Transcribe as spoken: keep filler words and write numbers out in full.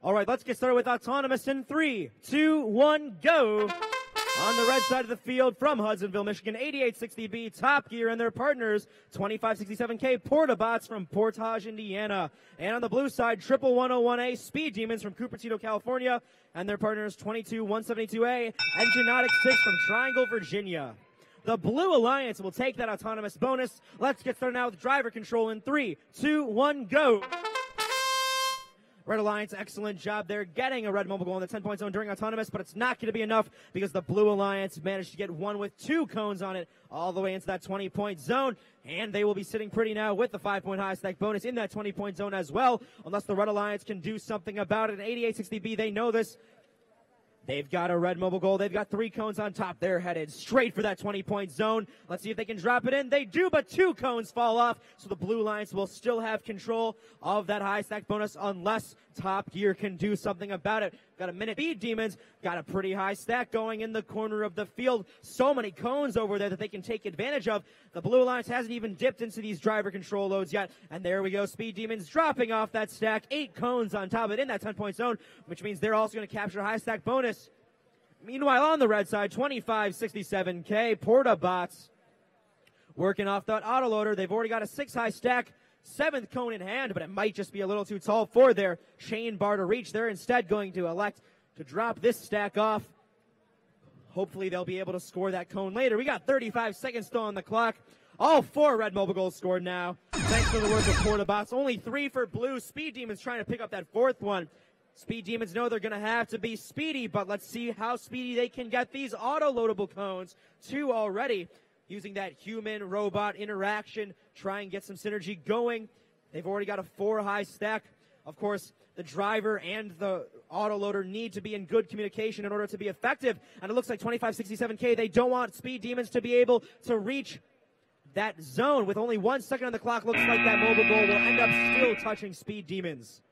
All right, let's get started with autonomous in three, two, one, go. On the red side of the field from Hudsonville, Michigan, eighty-eight sixty B, Top Gear, and their partners, twenty-five sixty-seven K, Portabots from Portage, Indiana. And on the blue side, one one oh one A, Speed Demons from Cupertino, California, and their partners, two two one seven two A, Enginotic six from Triangle, Virginia. The Blue Alliance will take that autonomous bonus. Let's get started now with driver control in three, two, one, go. Red Alliance, excellent job there getting a red mobile goal in the ten-point zone during autonomous, but it's not going to be enough because the Blue Alliance managed to get one with two cones on it all the way into that twenty-point zone, and they will be sitting pretty now with the five-point high stack bonus in that twenty-point zone as well, unless the Red Alliance can do something about it. And eighty-eight sixty B, they know this. They've got a red mobile goal. They've got three cones on top. They're headed straight for that twenty-point zone. Let's see if they can drop it in. They do, but two cones fall off, so the Blue Alliance will still have control of that high stack bonus unless Top Gear can do something about it. Got a minute. Speed Demons got a pretty high stack going in the corner of the field. So many cones over there that they can take advantage of. The Blue Alliance hasn't even dipped into these driver control loads yet, and there we go. Speed Demons dropping off that stack. Eight cones on top of it in that ten-point zone, which means they're also going to capture a high stack bonus. Meanwhile, on the red side, twenty-five sixty-seven K, Portabots working off that autoloader. They've already got a six high stack, seventh cone in hand, but it might just be a little too tall for their chain bar to reach. They're instead going to elect to drop this stack off. Hopefully, they'll be able to score that cone later. We got thirty-five seconds still on the clock. All four red mobile goals scored now. Thanks for the work of Portabots. Only three for Blue. Speed Demons trying to pick up that fourth one. Speed Demons know they're going to have to be speedy, but let's see how speedy they can get these auto-loadable cones. Two already using that human-robot interaction, try and get some synergy going. They've already got a four-high stack. Of course, the driver and the autoloader need to be in good communication in order to be effective, and it looks like twenty-five sixty-seven K, they don't want Speed Demons to be able to reach that zone. With only one second on the clock, looks like that mobile goal will end up still touching Speed Demons.